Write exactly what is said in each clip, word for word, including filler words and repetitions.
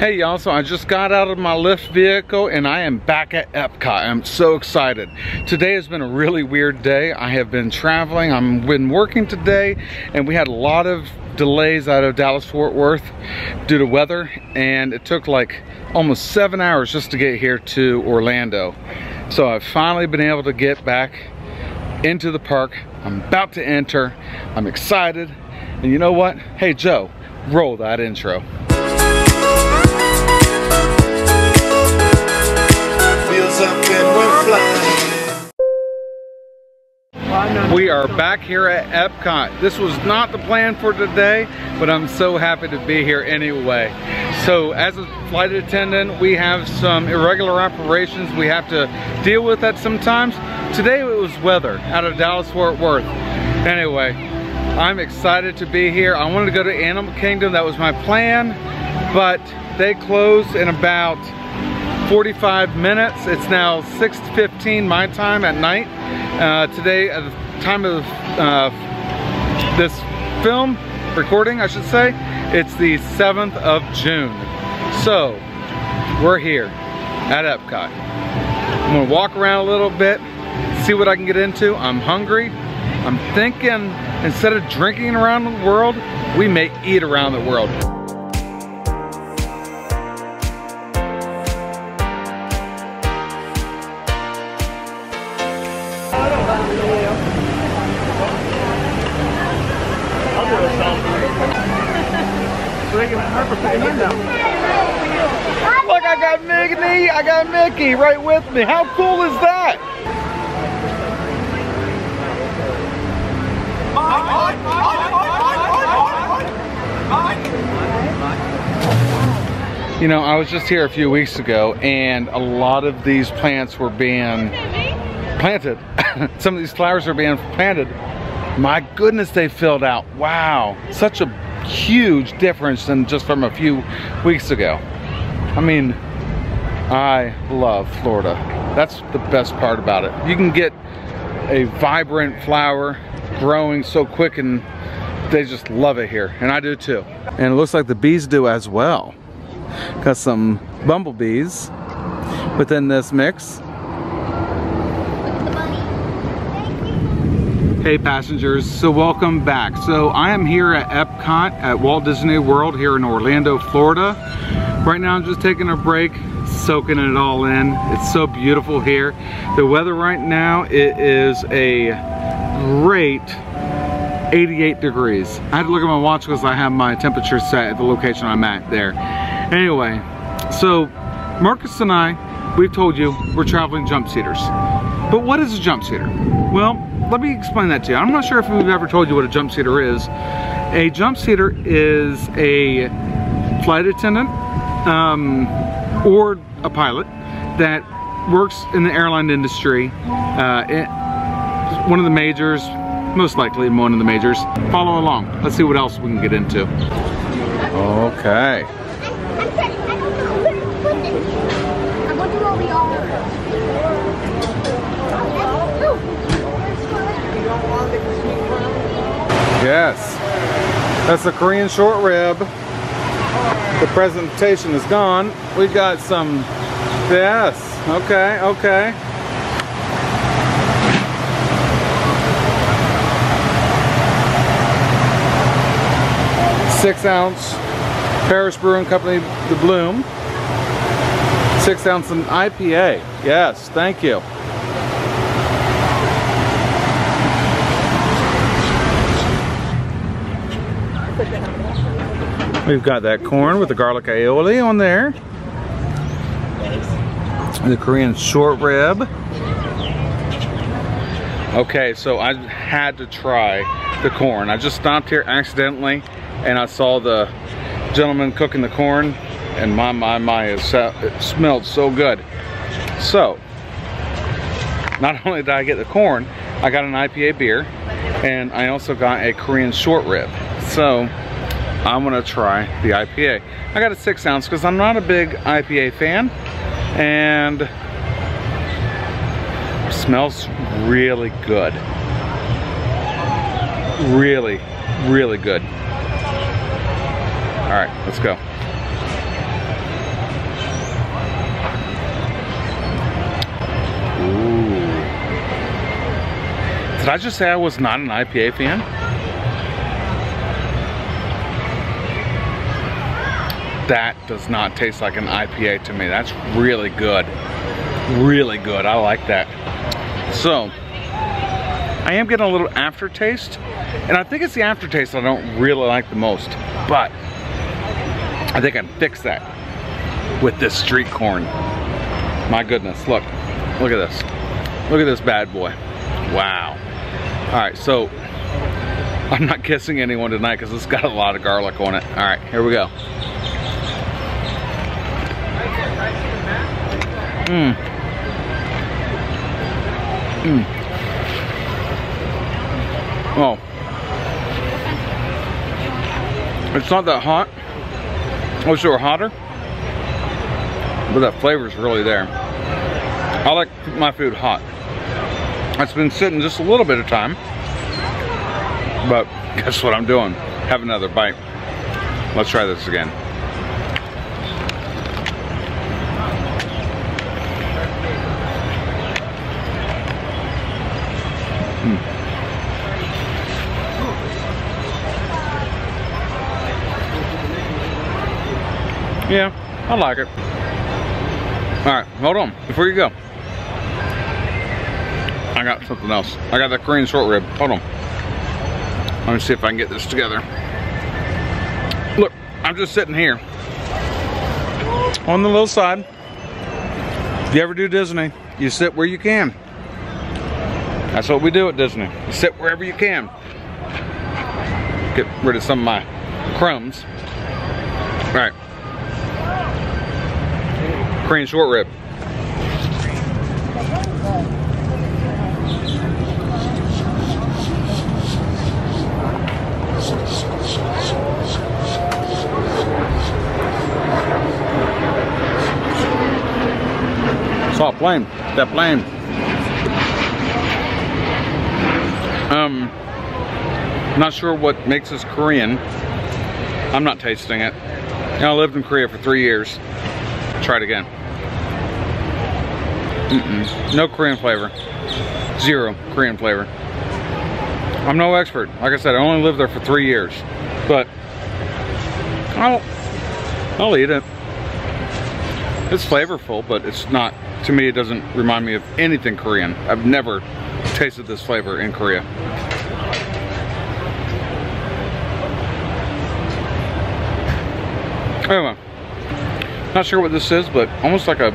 Hey y'all, so I just got out of my Lyft vehicle and I am back at Epcot. I'm so excited. Today has been a really weird day. I have been traveling, I've been working today, and we had a lot of delays out of Dallas-Fort Worth due to weather, and it took like almost seven hours just to get here to Orlando. So I've finally been able to get back into the park. I'm about to enter, I'm excited, and you know what? Hey Joe, roll that intro. We are back here at Epcot. This was not the plan for today, but I'm so happy to be here anyway. So as a flight attendant, we have some irregular operations we have to deal with at sometimes. Today it was weather out of Dallas-Fort Worth. Anyway, I'm excited to be here. I wanted to go to Animal Kingdom, that was my plan, but they closed in about forty-five minutes. It's now six fifteen my time at night. Uh, today, at the time of uh, this film, recording I should say, it's the seventh of June. So, we're here at Epcot. I'm gonna walk around a little bit, see what I can get into. I'm hungry. I'm thinking instead of drinking around the world, we may eat around the world. Look, I got Mickey, I got Mickey right with me. How cool is that? You know, I was just here a few weeks ago and a lot of these plants were being planted. Some of these flowers are being planted. My goodness, they filled out. Wow, such a huge difference than just from a few weeks ago. I mean, I love Florida. That's the best part about it. You can get a vibrant flower growing so quick and they just love it here, and I do too. And it looks like the bees do as well. Got some bumblebees within this mix. Hey passengers, so welcome back. So I am here at Epcot at Walt Disney World here in Orlando, Florida. Right now I'm just taking a break, soaking it all in. It's so beautiful here. The weather right now, it is a great eighty-eight degrees. I had to look at my watch because I have my temperature set at the location I'm at there. Anyway, so Marcus and I, we've told you we're traveling jump seaters. But what is a jump seater? Well, let me explain that to you. I'm not sure if we've ever told you what a jump seater is. A jump seater is a flight attendant um, or a pilot that works in the airline industry. Uh, it, one of the majors, most likely one of the majors. Follow along. Let's see what else we can get into. Okay. Yes, that's the Korean short rib. The presentation is gone. We got some, yes, okay, okay. Six ounce Parish Brewing Company, The Bloom. Six ounce in I P A, yes, thank you. We've got that corn with the garlic aioli on there. The Korean short rib. Okay, so I had to try the corn. I just stopped here accidentally and I saw the gentleman cooking the corn and my, my, my, it, it smelled so good. So, not only did I get the corn, I got an I P A beer and I also got a Korean short rib. So, I'm gonna try the I P A. I got a six ounce because I'm not a big I P A fan, and it smells really good. Really, really good. All right, let's go. Did I just say I was not an I P A fan? That does not taste like an I P A to me. That's really good. Really good. I like that. So, I am getting a little aftertaste, and I think it's the aftertaste I don't really like the most, but I think I can fix that with this street corn. My goodness, look, look at this. Look at this bad boy. Wow. All right, so I'm not kissing anyone tonight because it's got a lot of garlic on it. All right, here we go. Mmm. Mmm. Oh, it's not that hot. I wish it were hotter, but that flavor's really there. I like my food hot. It's been sitting just a little bit of time, but guess what I'm doing? Have another bite. Let's try this again. Yeah, I like it. All right, hold on, before you go. I got something else. I got that Korean short rib, hold on. Let me see if I can get this together. Look, I'm just sitting here on the little side. If you ever do Disney, you sit where you can. That's what we do at Disney. You sit wherever you can. Get rid of some of my crumbs. All right. Korean short rib. Saw plain, that plain. Um, not sure what makes us Korean. I'm not tasting it. And I lived in Korea for three years. Try it again. Mm-mm. No Korean flavor. Zero Korean flavor. I'm no expert. Like I said, I only lived there for three years. But I'll, I'll eat it. It's flavorful, but it's not, to me, it doesn't remind me of anything Korean. I've never tasted this flavor in Korea. Anyway, not sure what this is, but almost like a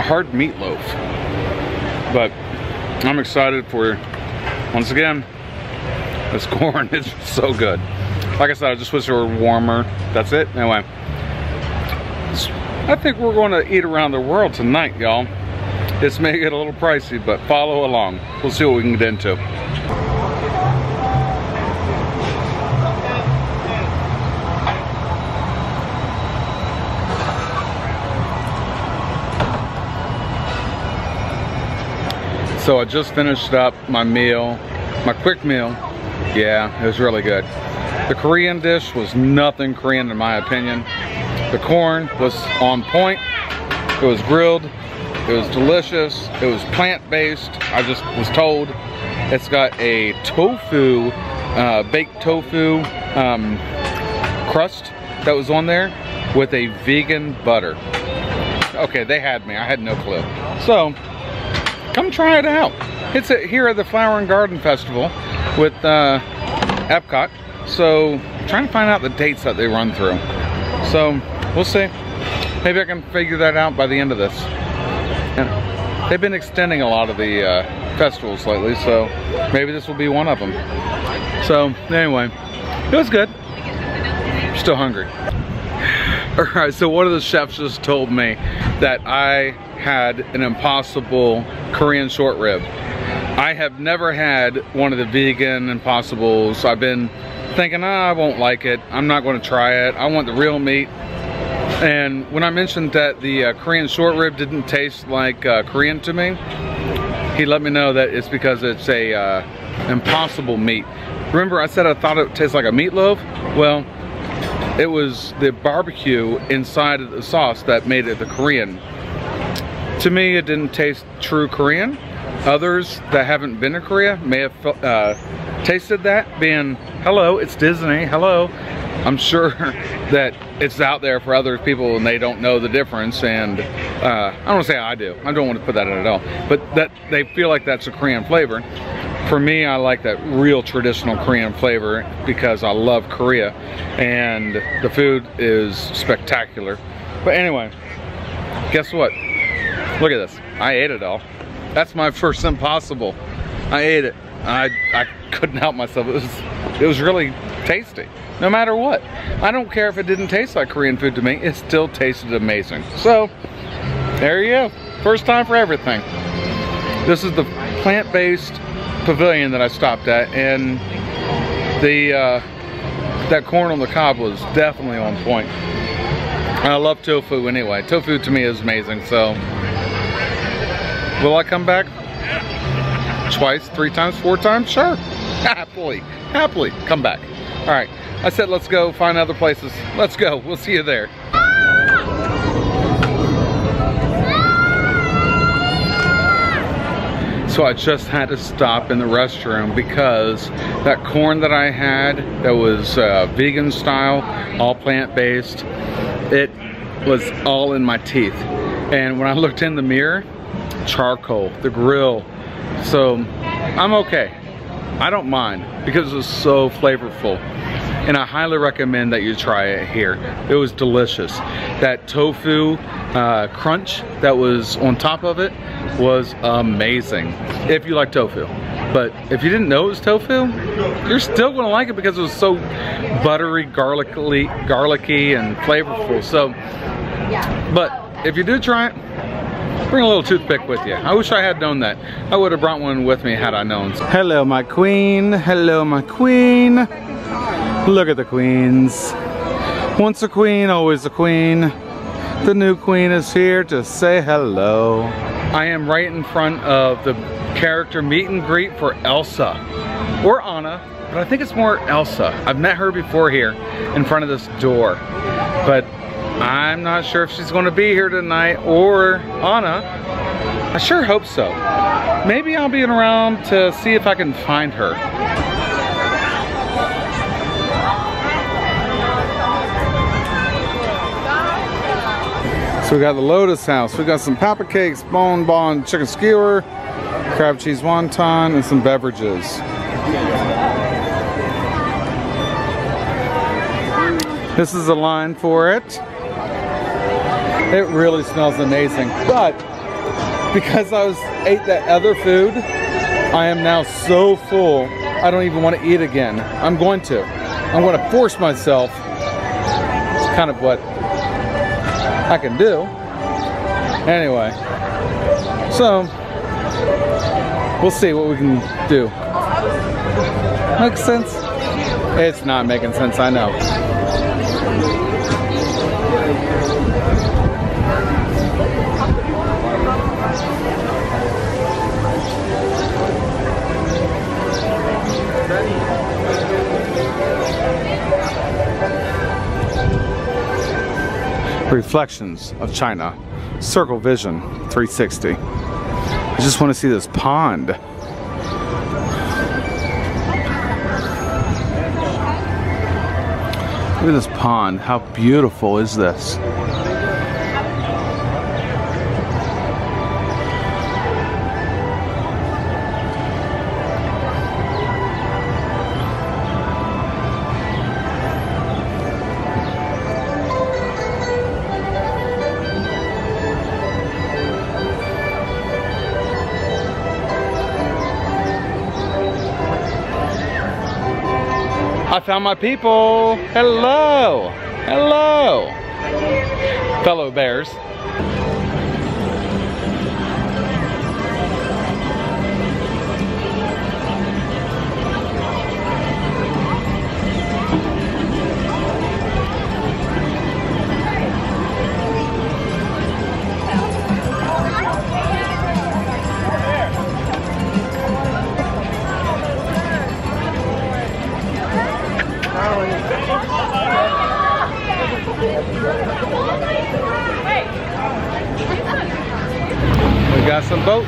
A hard meatloaf, but I'm excited for, once again, this corn is so good. Like I said, I just wish it were warmer. That's it. Anyway, I think we're going to eat around the world tonight, y'all. This may get a little pricey, but follow along. We'll see what we can get into. So I just finished up my meal, my quick meal. Yeah, it was really good. The Korean dish was nothing Korean in my opinion. The corn was on point. It was grilled. It was delicious. It was plant-based. I just was told. It's got a tofu, uh, baked tofu um, crust that was on there with a vegan butter. Okay, they had me. I had no clue. So, come try it out. It's at, here at the Flower and Garden Festival with uh, Epcot. So I'm trying to find out the dates that they run through. So we'll see. Maybe I can figure that out by the end of this. Yeah. They've been extending a lot of the uh, festivals lately, so maybe this will be one of them. So anyway, it was good. I'm still hungry. All right, so one of the chefs just told me that I had an impossible Korean short rib. I have never had one of the vegan impossibles. So I've been thinking, oh, I won't like it. I'm not going to try it. I want the real meat. And when I mentioned that the uh, Korean short rib didn't taste like uh, Korean to me, he let me know that it's because it's a uh, impossible meat. Remember I said I thought it tastes like a meatloaf? Well, it was the barbecue inside of the sauce that made it the Korean. To me, it didn't taste true Korean, others that haven't been to Korea may have uh, tasted that, being, hello, it's Disney, hello. I'm sure that it's out there for other people and they don't know the difference, and uh, I don't want to say I do, I don't want to put that in at all, but that they feel like that's a Korean flavor. For me, I like that real traditional Korean flavor because I love Korea and the food is spectacular. But anyway, guess what? Look at this. I ate it all. That's my first Impossible. I ate it. I, I couldn't help myself. It was, it was really tasty, no matter what. I don't care if it didn't taste like Korean food to me. It still tasted amazing. So, there you go. First time for everything. This is the plant-based pavilion that I stopped at, and the uh, that corn on the cob was definitely on point. I love tofu anyway. Tofu to me is amazing. So will I come back twice, three times, four times? Sure, happily, happily come back. All right, I said let's go find other places. Let's go. We'll see you there. So I just had to stop in the restroom because that corn that I had that was uh, vegan style, all plant-based, it was all in my teeth. And when I looked in the mirror, charcoal, the grill. So I'm okay. I don't mind because it was so flavorful. And I highly recommend that you try it here. It was delicious. That tofu uh, crunch that was on top of it was amazing. If you like tofu. But if you didn't know it was tofu, you're still gonna like it because it was so buttery, garlicky, garlicky and flavorful. So, but if you do try it, bring a little toothpick with you. I wish I had known that. I would have brought one with me had I known. Hello, my queen. Hello, my queen. Look at the queens. Once a queen, always a queen. The new queen is here to say hello. I am right in front of the character meet and greet for Elsa. Or Anna, but I think it's more Elsa. I've met her before here in front of this door. But I'm not sure if she's going to be here tonight or Anna. I sure hope so. Maybe I'll be around to see if I can find her. So we got the Lotus House, we got some papa cakes, bonbon, chicken skewer, crab cheese wonton, and some beverages. This is a line for it. It really smells amazing, but because I was ate that other food, I am now so full, I don't even want to eat again. I'm going to. I'm going to force myself. It's kind of what I can do. Anyway, so we'll see what we can do. Makes sense? It's not making sense, I know. Reflections of China, Circle Vision three sixty. I just want to see this pond. Look at this pond. How beautiful is this? I found my people. Hello. Hello. Fellow bears. Got some boat.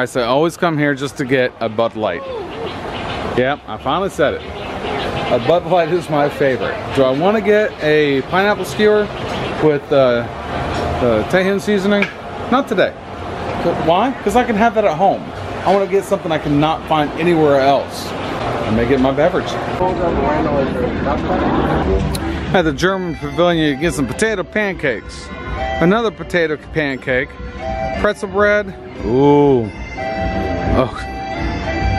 I said, always come here just to get a Bud Light. Yep, I finally said it. A Bud Light is my favorite. Do I want to get a pineapple skewer with uh, the Tehin seasoning? Not today. Why? Because I can have that at home. I want to get something I cannot find anywhere else. I may get my beverage. At the German Pavilion, you get some potato pancakes. Another potato pancake. Pretzel bread. Ooh. Oh.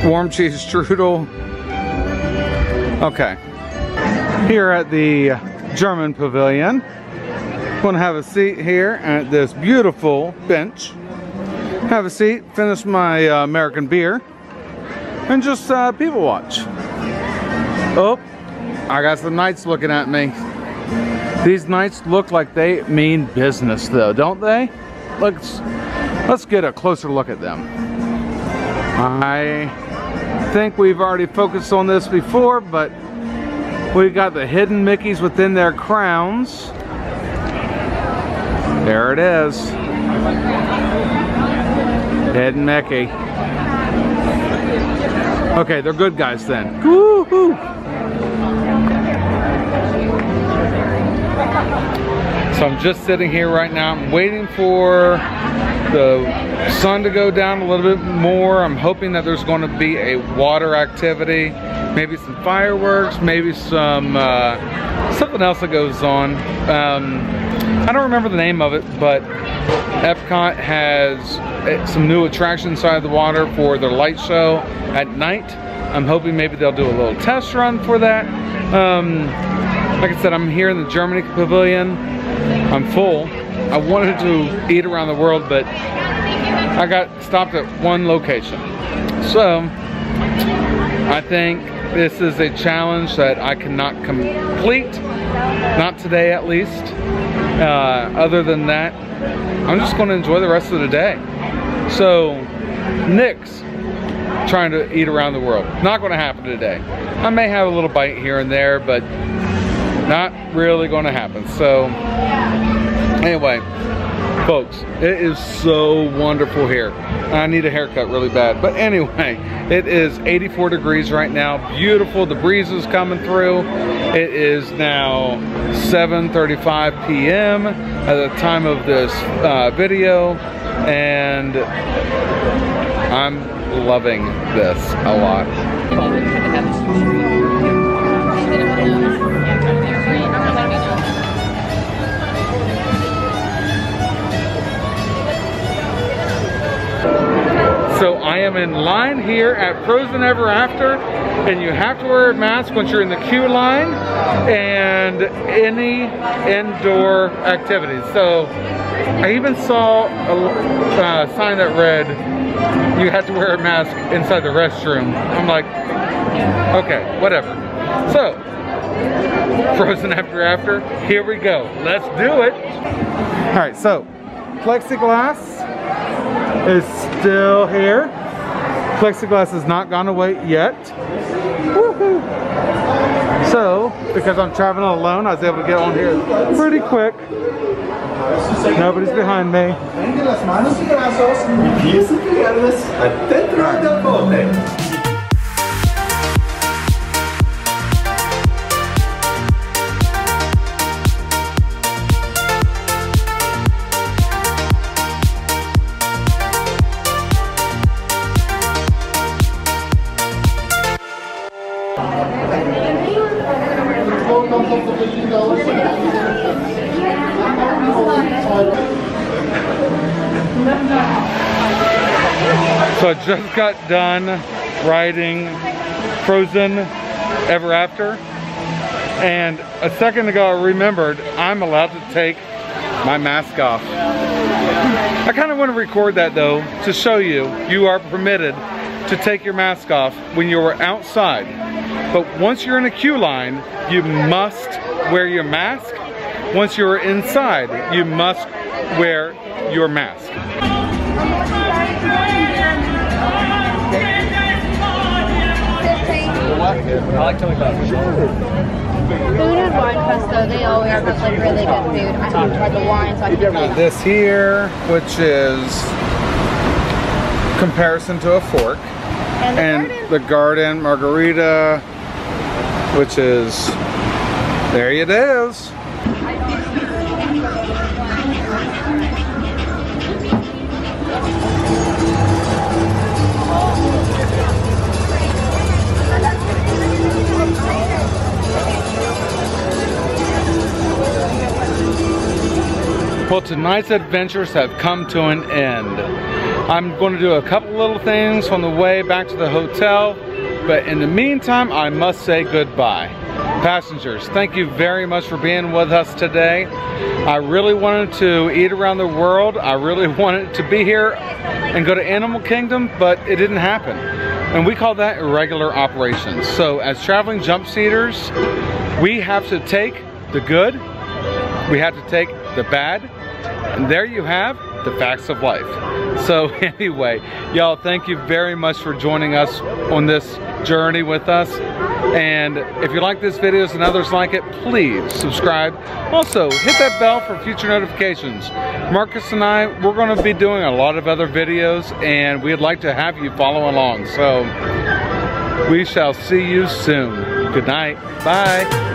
Warm cheese strudel. Okay. Here at the German Pavilion, I'm going to have a seat here at this beautiful bench. Have a seat, finish my uh, American beer, and just uh, people watch. Oh, I got some knights looking at me. These knights look like they mean business though, don't they? Let's, let's get a closer look at them. I think we've already focused on this before, but we've got the hidden Mickeys within their crowns. There it is. Ed and Mickey. Okay, they're good guys then. Woo-hoo. So I'm just sitting here right now. I'm waiting for the sun to go down a little bit more. I'm hoping that there's going to be a water activity. Maybe some fireworks. Maybe some uh, something else that goes on. Um, I don't remember the name of it, but Epcot has some new attractions inside the water for their light show at night. I'm hoping maybe they'll do a little test run for that. Um, like I said, I'm here in the Germany Pavilion. I'm full. I wanted to eat around the world, but I got stopped at one location. So, I think this is a challenge that I cannot complete. Not today, at least. Uh, other than that, I'm just going to enjoy the rest of the day. So, Nick's trying to eat around the world. Not going to happen today. I may have a little bite here and there, but not really going to happen. So, anyway, folks, it is so wonderful here. I need a haircut really bad. But anyway, it is eighty-four degrees right now. Beautiful. The breeze is coming through. It is now seven thirty-five p m at the time of this uh, video. And I'm loving this a lot. So I am in line here at Frozen Ever After, and you have to wear a mask once you're in the queue line and any indoor activities. So I even saw a uh, sign that read, you have to wear a mask inside the restroom. I'm like, okay, whatever. So, Frozen Ever After, here we go. Let's do it. All right, so plexiglass is still here. Plexiglass has not gone away yet. Woohoo! So, because I'm traveling alone, I was able to get on here pretty quick. Nobody's behind me. So I just got done riding Frozen Ever After, and a second ago I remembered I'm allowed to take my mask off. I kind of want to record that though to show you you are permitted to take your mask off when you're outside, but once you're in a queue line you must wear your mask. Once you're inside you must wear your mask. I like telling about food and wine fest though. They always have like really good food. I haven't tried the wine, so I can get this here, which is comparison to a fork. And the, and garden. the garden margarita, which is, there it is. Well, tonight's adventures have come to an end. I'm going to do a couple little things on the way back to the hotel, but in the meantime, I must say goodbye. Passengers, thank you very much for being with us today. I really wanted to eat around the world. I really wanted to be here and go to Animal Kingdom, but it didn't happen. And we call that irregular operations. So as traveling jump seaters, we have to take the good, we have to take the bad, and there you have the facts of life. So anyway, y'all, thank you very much for joining us on this journey with us. And if you like this video and others like it, please subscribe. Also, hit that bell for future notifications. Marcus and I, we're going to be doing a lot of other videos, and we'd like to have you follow along. So we shall see you soon. Good night. Bye.